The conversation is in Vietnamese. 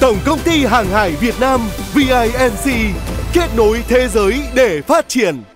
Tổng công ty Hàng hải Việt Nam VIMC kết nối thế giới để phát triển.